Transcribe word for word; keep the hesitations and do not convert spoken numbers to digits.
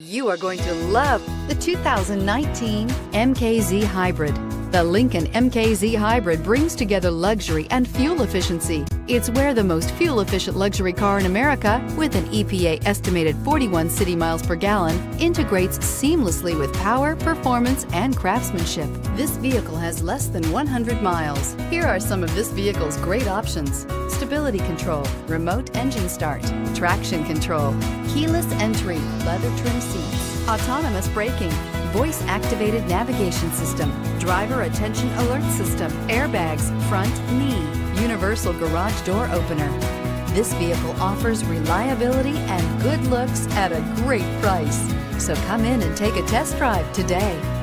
You are going to love the two thousand nineteen M K Z Hybrid. The Lincoln M K Z Hybrid brings together luxury and fuel efficiency. It's where the most fuel-efficient luxury car in America, with an E P A estimated forty-one city miles per gallon, integrates seamlessly with power, performance, and craftsmanship. This vehicle has less than one hundred miles. Here are some of this vehicle's great options: stability control, remote engine start, traction control, keyless entry, leather trim seats, autonomous braking, voice-activated navigation system, driver attention alert system, airbags, front knee, universal garage door opener. This vehicle offers reliability and good looks at a great price. So come in and take a test drive today.